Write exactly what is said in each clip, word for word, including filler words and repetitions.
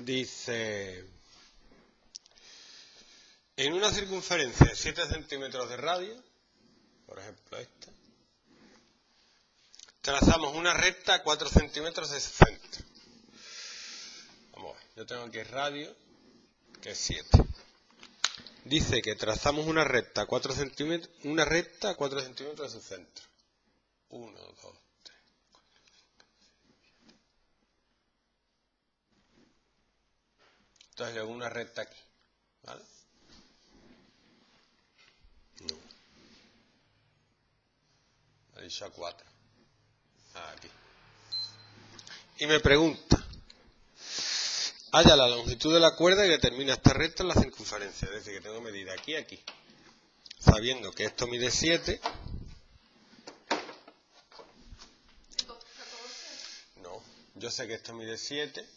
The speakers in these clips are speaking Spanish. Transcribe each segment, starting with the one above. Dice, en una circunferencia de siete centímetros de radio, por ejemplo esta, trazamos una recta a cuatro centímetros de centro. Vamos a ver, yo tengo aquí radio, que es siete. Dice que trazamos una recta a cuatro centímetros, una recta a cuatro centímetros de su centro. uno, dos, tres. Entonces yo hago una recta aquí, ¿vale? No. Ha dicho a cuatro. Aquí. Y me pregunta, halla la longitud de la cuerda y determina esta recta en la circunferencia. Es decir, que tengo que medir de aquí a aquí. Sabiendo que esto mide siete. No, yo sé que esto mide siete.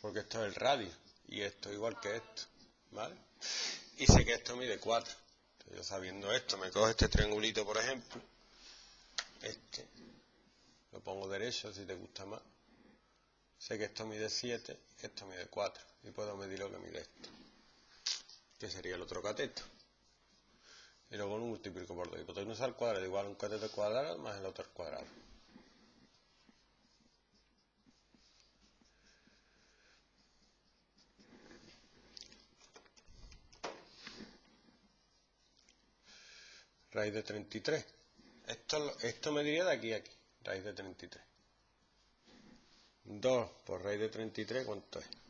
Porque esto es el radio. Y esto es igual que esto. ¿Vale? Y sé que esto mide cuatro. Entonces, yo sabiendo esto, me cojo este triangulito, por ejemplo. Este, lo pongo derecho si te gusta más. Sé que esto mide siete, que esto mide cuatro. Y puedo medir lo que mide esto, que sería el otro cateto. Y luego lo multiplico por dos. Hipotenusa al cuadrado igual a un cateto al cuadrado más el otro al cuadrado. Raíz de treinta y tres. Esto, esto me diría de aquí a aquí, raíz de treinta y tres. dos por raíz de treinta y tres, ¿cuánto es?